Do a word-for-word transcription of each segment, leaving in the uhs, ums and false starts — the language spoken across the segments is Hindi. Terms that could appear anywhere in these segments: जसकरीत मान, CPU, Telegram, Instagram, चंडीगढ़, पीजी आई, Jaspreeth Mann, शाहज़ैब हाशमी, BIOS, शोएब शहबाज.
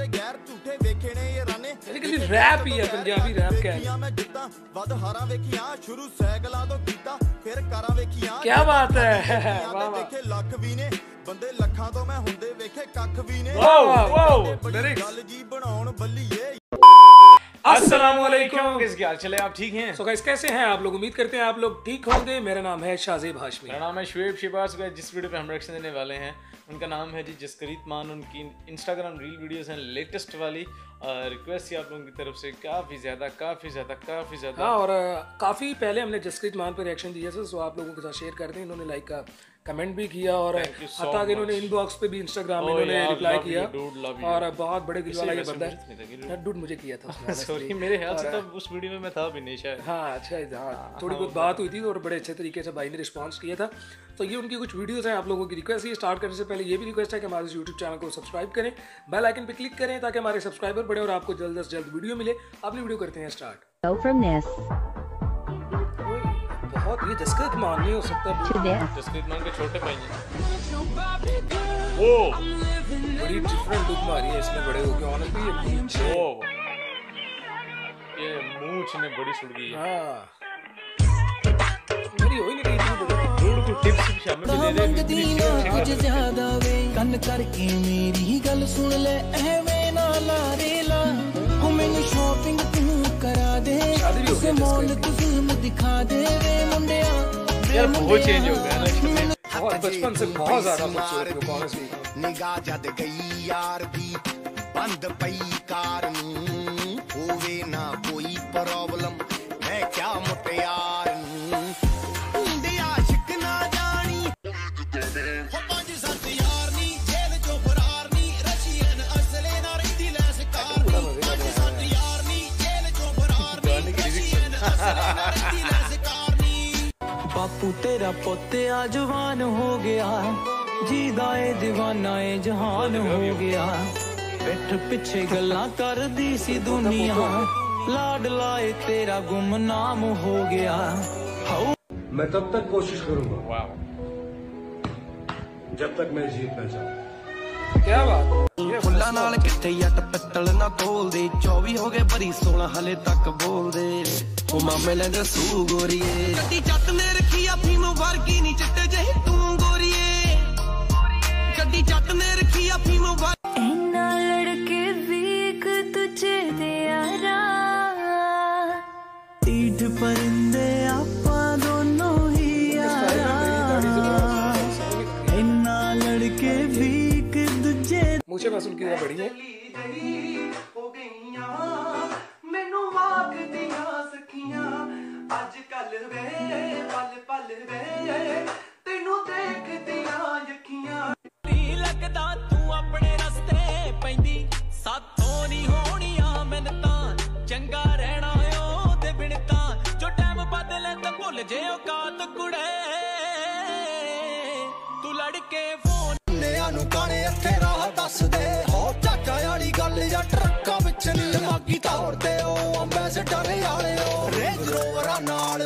रैप ही है, पंजाबी रैप क्या है, क्या बात है, वाह। अस्सलामुअलैकुम, कैसे हाल चले, आप ठीक हैं? सो गाइस, कैसे हैं आप लोग? उम्मीद करते हैं आप लोग ठीक होंगे। मेरा नाम है शाहज़ैब हाशमी। मेरा नाम है शोएब शहबाज। जिस वीडियो पे हम रिएक्शन देने वाले हैं उनका नाम है जी जसकरीत मान। उनकी इंस्टाग्राम रील वीडियोस हैं लेटेस्ट वाली। रिक्वेस्ट है आप लोगों की तरफ से काफ़ी ज़्यादा काफ़ी ज़्यादा काफ़ी ज़्यादा हाँ, और काफ़ी पहले हमने जसकरीत मान पर रिएक्शन दिया था, सो आप लोगों के साथ शेयर कर दें। इन्होंने लाइक का कमेंट भी किया और हत्ता कि इन्होंने इनबॉक्स पे भी इंस्टाग्राम में इन्होंने रिप्लाई किया और बहुत बड़े दिल वाला ये बंदा है। डूड मुझे किया था, सॉरी, मेरे ख्याल से तब उस वीडियो में मैं था भी नहीं शायद। हाँ अच्छा, हाँ थोड़ी बहुत बात हुई थी और बड़े अच्छे तरीके से भाई ने रिस्पॉन्स किया था। तो ये उनकी कुछ वीडियोज़ हैं। आप लोगों की रिक्वेस्ट है, स्टार्ट करने से पहले ये भी रिक्वेस्ट है कि हमारे यूट्यूब चैनल को सब्सक्राइब करें, बेल आइकन पर क्लिक करें ताकि हमारे सब्सक्राइबर बढ़े और आपको जल्द से जल्द वीडियो मिले। अपनी वीडियो करते हैं स्टार्ट। बहुत ये जसकरीत मान नहीं हो सकता, जसकरीत मान के छोटे भाई हैं। ओ बड़ी डिफरेंट लुक मारी है इसने, बड़े हो गए ऑनेस्टली। ये मूंछ, ओ ये मूंछ ने बड़ी सुड़की है। हां मेरी हो ही नहीं रही। दूर को टिप्स भी शामिल दे दे मुझे ज्यादा वे कन करके मेरी गल सुन ले एवे ना लारेला हम इन शॉपिंग तू करा दे उसे मौल तुझे दिखा दे। यार बहुत चेंज हो गया ना, बहुत बचपन से बहुत ज्यादा खूबसूरत। निगाह जद गई यार भी बंद पई कार नूं होवे ना कोई प्रॉब्लम मैं क्या मुटे यार नूं दे आशिक ना जानी हो पंज सत यार नी जेल चो फरार नी रशियन असले ना रहिंदी लैस कार नी पंज सत यार नी जेल चो फरार नी रशियन असले ना रहिंदी लैस कार। बापू तेरा पोते आजवान हो गया जीदाए दीवाना ए जहान हो गया बैठ पिछे गल्ला कर दी सी दुनिया लाड लाए तेरा गुमनाम हो गया। मैं तब तक कोशिश करूंगा वाह जब तक मैं जीत ना जाऊं। क्या बात, ये बुल्ला नाल किथे या टपटल ना तोल दे चौबीस हो गए भरी सोलह हले तक बोल दे ओ मामे लंदा सू गोरिए कटी जट ने रखी अफी नु वर्गी नी चिट्टे जही तू गोरिए कटी जट ने रखी अफी नु वर्गी एना लड़के वीक तुझे दे यारा टीठ परिंदे आपा दोनों ही यारा एना लड़के वीक तुझे मुझे बस उनकी जरा बड़ी है हो गईया मेनू वाक दिया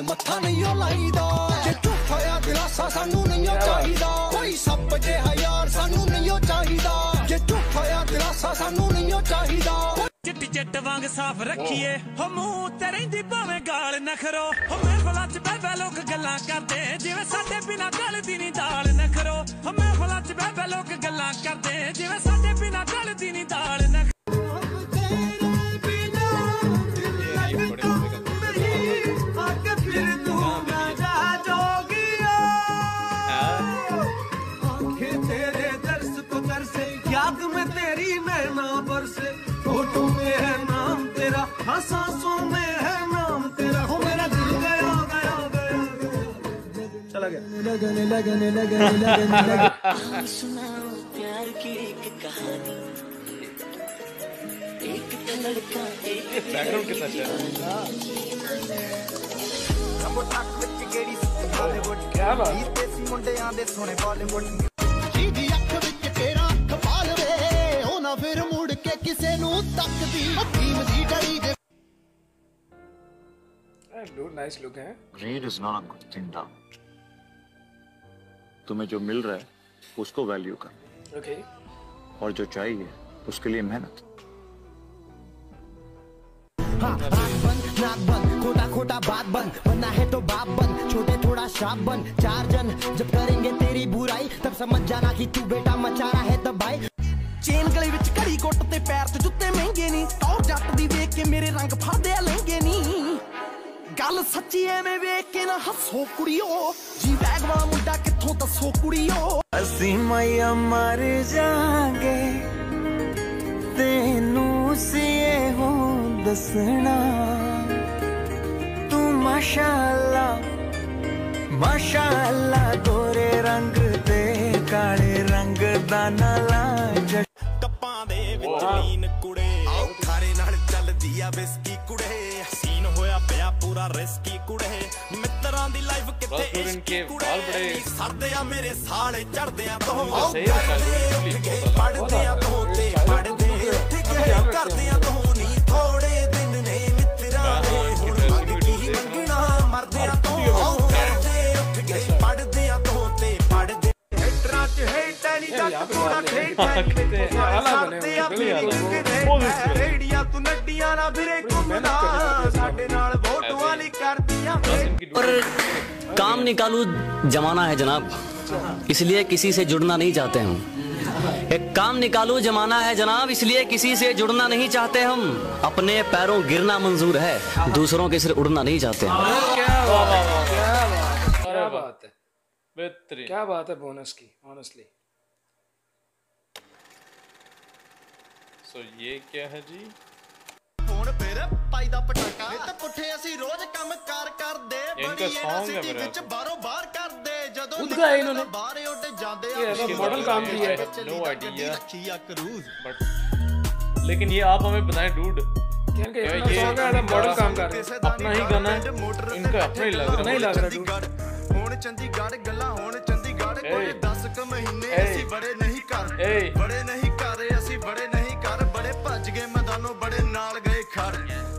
मत्था नहीं लाईदा जे झूठा दिलासा सानू नहीं चाहिदा कोई सप जिहा यार सानू नहीं चाहिदा जे झूठा दिलासा सानू नहीं चाहिदा चिट्टी चिट्ट वांग साफ रखिए हो मुंह ते रहिंदी भावें गाल नखरो हो महफलां च बैठे लोक गल्लां करदे जिवें साडे बिना गल दी नहीं दाल नखरो हो महफलां च बैठे लोक गल्लां करदे जिवें साडे बिना गल दी नहीं दाल नखरो। सांसों में है नाम तेरा हो मेरा दिल गया गया गया चला गया लगने लगने लगने लगने सुनाओ प्यार की एक कहानी एक लड़का एक बैकग्राउंड के साथ हम ठाक विच गेड़ी बॉलीवुड क्या बात ये देसी मुंडे आंदे सोने बॉलीवुड जी जी अख विच तेरा कपाल वे हो ना फिर मुड़ के किसे नु तक दी टीम जी डरी दे। Dude, nice look है। Greed is not a good thing, down. तुम्हें जो मिल रहा है उसको वैल्यू कर okay. और जो चाहिए उसके लिए मेहनत। खोटा खोटा बात बन, बनना है तो बाप बन, छोटे थोड़ा श्राप बन। चार जन जब करेंगे तेरी बुराई, तब समझ जाना कि तू बेटा मचा रहा है तब भाई। चेन गली विच घड़ी कोट ते पैर ते जुत्ते महंगे नी, और जट दी देख के मेरे रंग फादे लेंगे नी। गल सच्ची है मैं वेख के ना हसो कुड़ियो, जी बैग वाला मुंडा किथों दसो कुड़ियो। असी मैया मर जागे तेनू से हो दसना, तू माशाल्लाह माशाल्लाह गोरे रंग ते काले रंग दा ना लाज। टप्पां दे विच लीन कुड़े आओ थारे नाल चलदी आ बिस्की कुड़े, सीन होया पिया पूरा रिस्की कुड़े। मित्रां दी लाइफ किते इश्की कुड़े, सरदे आ मेरे साले चढ़दे आ तो आओ करदे पढ़दे आ तो ते पढ़दे उठ के करदे आ तो नी। थोड़े दिन ने मित्रां दे हुण मंग की मंगना मरदे आ तो आओ करदे उठ के पढ़दे आ तो ते पढ़दे। हेटरां च हेट नहीं जग पूरा खेट है सरदे आ मेरी रेडिया तू नड्डियां ना फिरे घूमदा साडे नाल फोटोआं नहीं करदियां। पर काम निकालू जमाना है जनाब, इसलिए किसी से जुड़ना नहीं चाहते हम। एक काम निकालू जमाना है जनाब, इसलिए किसी से जुड़ना नहीं चाहते हम। अपने पैरों गिरना मंजूर है, दूसरों के सिर उड़ना नहीं चाहते हम। क्या बात है, बेहतरीन, क्या बात है बोनस की ऑनेस्टली। तो ये क्या है जी? फोन पे रे पाई दा पटाका, ये तो पुठे असि रोज काम कार कर दे, इनका सॉन्ग है मेरा विच बारो बार कर दे। जदों उनका इन्होंने बारे उठ जांदे आ, ये मॉडल काम दिया है। नो आईडिया क्रूज बट लेकिन ये आप हमें बताएं डूड, इनका ये सॉन्ग है मॉडल काम कर, अपना ही गाना है इनका, अपना ही लग रहा नहीं लग रहा डूड। होने चंडीगढ़ गल्ला होने चंडीगढ़ कोई दस क महीने ऐसी बड़े नहीं कर बड़े नहीं कर रे असि बड़े नहीं कर। भज गए मैदानों बड़े नाल गए खड़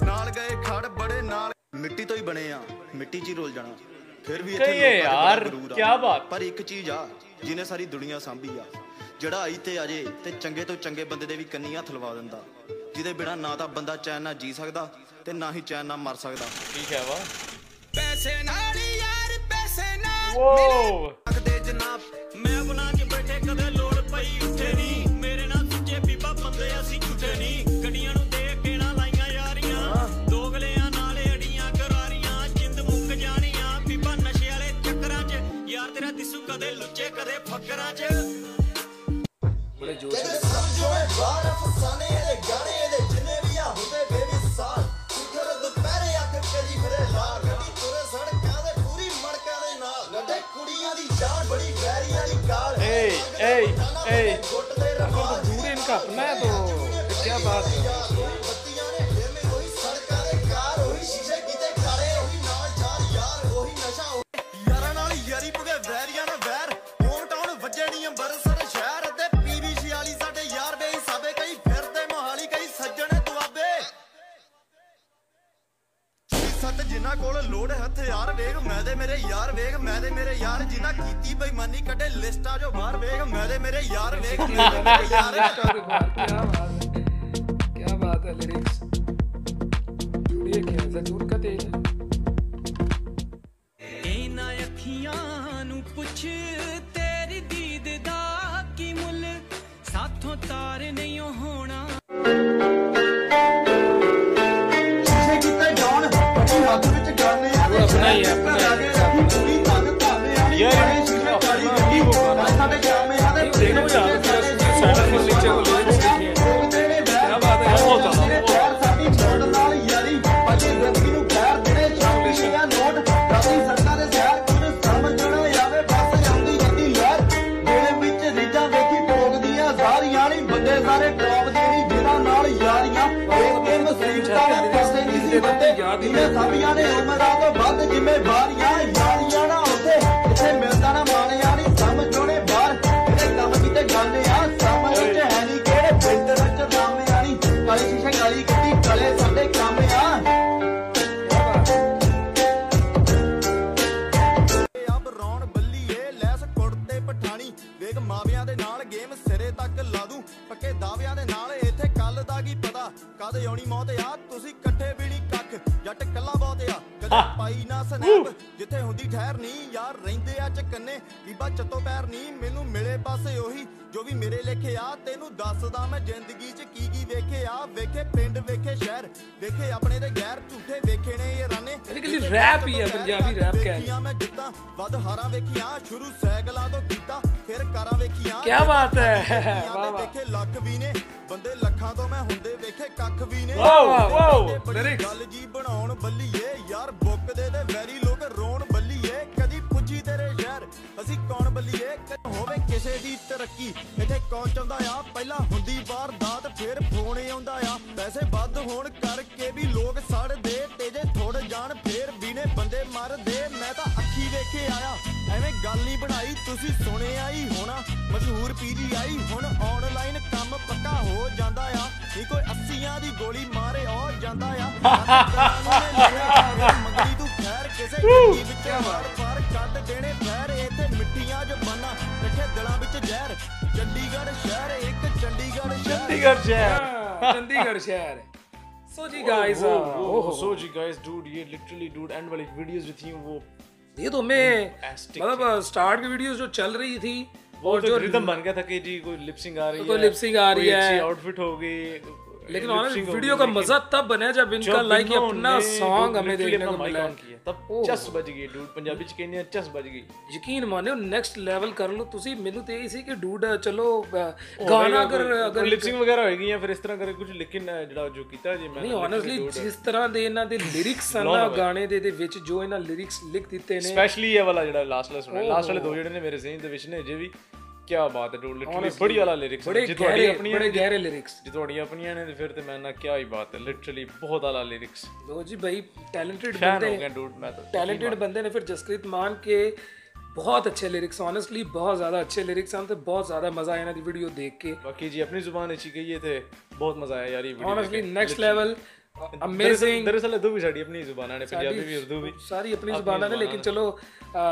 नाल गए खड़ बड़े नाल, मिट्टी तो ही बने आ मिट्टी च रोल जाना। फिर भी इत्थे यार क्या बात, पर एक चीज आ जिन्हें सारी दुनिया सांभी आ, जड़ा आई ते आजे ते चंगे तो चंगे बंदे दे वी कन्नियां थलवा दिंदा, जिदे बिना ना तां बंदा चैन ना जी सकदा ते ना ही चैन ना मर सकदा। ठीक है वा पैसे नाल यार पैसे नाल मिले अगदे जनाब, मैं बना के बैठे कदे लोड़ पई उठे नहीं। मेरे नाल सुचे पीपा बंदे असि मैं तो क्या बात है। क्या बात है लिरिक्स, जुड़िए क्या जरूर का तेज है। इना अखियां नु पुछ तेरी दीद दा की मुल, साथों तार नहीं होना जिसे किते जान पति हाथ विच गाने आ पूरा सुनाई है अपना पूरी तंग ताने आ ये चीज ताली की वो साडे काम में आदे देखो जा साबिया ने उम्रा तो बंद जिम्मेवारियां यारियां ना होते इसे मिलता ना मान यानी समझ जोड़े बार इसे कम किते गाने आ समझ च है नहीं केड़े पिंड विच नाम यानी काली शीशे काली किटी काले साडे काम आ। अब रौन बल्ली ए लैस कुड़ते पठानी वेग मावियां दे नाल गेम सिरे तक ला दूं पक्के दावियां दे नाल इथे कल दा की पता कद आउणी मौत आ तुसी इकट्ठे भी कदे पाई ना सनैप जिथे हुंदी ठहर नहीं यार रहिंदे आ चकने बीबा चतो पैर नहीं मैनू मिले पासे ओही जो भी मेरे लेखे आ तेनू दसदा मैं जिंदगी च की की वेखे आ वेखे पिंड वेखे शहर वेखे अपने ते गैर झूठे वेखे ने ये राने बेसिकली रैप ही है पंजाबी रैप क्या है मैं जिद्दा वद हारा वेखियां शुरू सैगला तो कीता फिर कारा वेखियां क्या बात है वाह देखे लख भी ने बंदे लखा तो मैं हुंदे वेखे कख भी ने वाह वाह गल जी बनाउन बल्लीए यार बुक दे दे वैरी लोग रोन बल्लीए कदी पुजी तेरे शहर असि कौन बल्लीए होवे किसे दी तरक्की इथे कौन चाहंदा आ पहला हुंदी वारदात फिर फोन आउंदा आ पैसे वध होण करके भी लोग सड़ दे तेजे थोड़ जान फिर भी ने बंदे मार दे मैं तां अखी वेखे आया ਐਵੇਂ ਗੱਲ ਨਹੀਂ ਬਣਾਈ ਤੁਸੀਂ ਸੁਣਿਆ ਹੀ ਹੋਣਾ ਮਸ਼ਹੂਰ ਪੀਜੀ ਆਈ ਹੁਣ ਆਨਲਾਈਨ ਕੰਮ ਪੱਕਾ ਹੋ ਜਾਂਦਾ ਆ ਇਹ ਕੋਈ ਅੱਸੀਆਂ ਦੀ ਗੋਲੀ ਮਾਰੇ ਹੋ ਜਾਂਦਾ ਆ ਮਗਰੀ ਤੂੰ ਖੈਰ ਕਿਸੇ ਗੱਡੀ ਵਿੱਚ ਵਾਰ ਵਾਰ ਕੱਢ ਦੇਣੇ ਫੈਰ ਇੱਥੇ ਮਿੱਟੀਆਂ ਜਬਾਨਾ ਇਕੱਠੇ ਦਿਲਾਂ ਵਿੱਚ ਜ਼ਹਿਰ ਚੰਡੀਗੜ੍ਹ ਸ਼ਹਿਰ ਇੱਕ ਚੰਡੀਗੜ੍ਹ ਚੰਡੀਗੜ੍ਹ ਸ਼ਹਿਰ ਚੰਡੀਗੜ੍ਹ ਸ਼ਹਿਰ ਸੋ ਜੀ ਗਾਇਜ਼ ਸੋ ਜੀ ਗਾਇਜ਼ ਡੂਡ ਇਹ ਲਿਟਰਲੀ ਡੂਡ ਐਂਡ ਵਾਲੀ ਵੀਡੀਓਜ਼ ਵਿਦ ਯੂ वो ये तो मैं मतलब स्टार्ट की वीडियोस जो चल रही थी वो और तो जो रिदम बन गया था कि जी कोई लिपसिंग आ रही है कोई लिपसिंग आ रही है अच्छी आउटफिट हो गई लेकिन ऑनेस्ट वीडियो का मजा तब बना जब इनका लाइक अपना सॉन्ग हमें देखने को मिला तब चस बज गई डूड पंजाबी च कहंदे चस बज गई यकीन मानियो नेक्स्ट लेवल कर लो तुसी मेनू ते इसी कि डूड चलो गाना अगर अगर लिपसिंग वगैरह होएगी या फिर इस तरह करे कुछ लेकिन जेड़ा जो कीता जी मैं नहीं ऑनेस्टली जिस तरह दे इना दे लिरिक्स ना गाने दे दे विच जो इना लिरिक्स लिख दिते ने स्पेशली ये वाला जेड़ा लास्ट वाला सुने लास्ट वाले दो जेड़े ने मेरे ज़हन दे विच ने अजे भी क्या बात है डूड लिटरली बड़ी वाला लिरिक्स बड़े गहरे अपनी बड़े गहरे लिरिक्स जे थोड़ी अपनी ने फिर ते मैं ना क्या ही बात है लिटरली बहुत वाला लिरिक्स लो जी भाई टैलेंटेड बंदे हो गए डूड मैं तो टैलेंटेड बंदे ने फिर जसप्रीत मान के बहुत अच्छे लिरिक्स ऑनेस्टली बहुत ज्यादा अच्छे लिरिक्स हम तो बहुत ज्यादा मजा आया ना ये वीडियो देख के बाकी जी अपनी जुबान अच्छी गई है थे बहुत मजा आया यार ये video honestly next level amazing दरअसल दो भी साड़ी अपनी जुबाना ने पंजाबी भी उर्दू भी सारी अपनी जुबाना ने लेकिन चलो आ,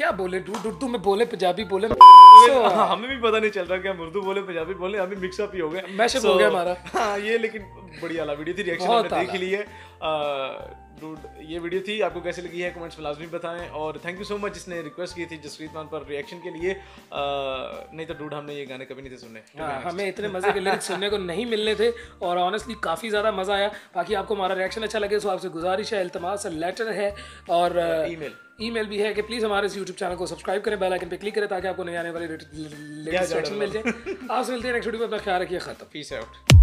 क्या बोले डूड उर्दू में बोले पंजाबी बोले so, हाँ, हमें भी पता नहीं चल रहा कि हम उर्दू बोले पंजाबी बोले हमें मिक्स अप ही हो गए मैशअप हो गया हमारा हाँ ये लेकिन बड़ी आला वीडियो थी रिएक्शन हमने देख ली है डूड ये वीडियो थी आपको कैसी लगी है कमेंट्स में लाजमी बताएं और थैंक यू सो मच जिसने रिक्वेस्ट की थी जसप्रीत मान पर रिएक्शन के लिए नहीं तो डूड हमने ये गाने कभी नहीं थे सुनने हाँ, हमें इतने मजे के लिरिक्स सुनने को नहीं मिलने थे और ऑनेस्टली काफ़ी ज़्यादा मज़ा आया बाकी आपको हमारा रिएक्शन अच्छा लगे तो आपसे गुजारिश है इल्तमास लेटर है और ई मेल ईमेल भी है कि प्लीज़ हमारे इस यूट्यूब चैनल को सब्सक्राइब करें बेल आइकन पे क्लिक करें ताकि आपको नए आने वाले लेटेस्ट रिएक्शन मिल जाए आपसे मिलते हैं नेक्स्ट वीडियो में अपना ख्याल रखिए खत्म पीस आउट